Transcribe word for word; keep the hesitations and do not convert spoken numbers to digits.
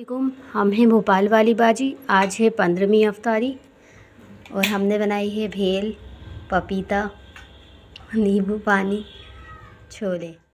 वालेकुम। हम हैं भोपाल वाली बाजी। आज है पंद्रहवीं इफ्तारी और हमने बनाई है भेल, पपीता, नींबू पानी, छोले।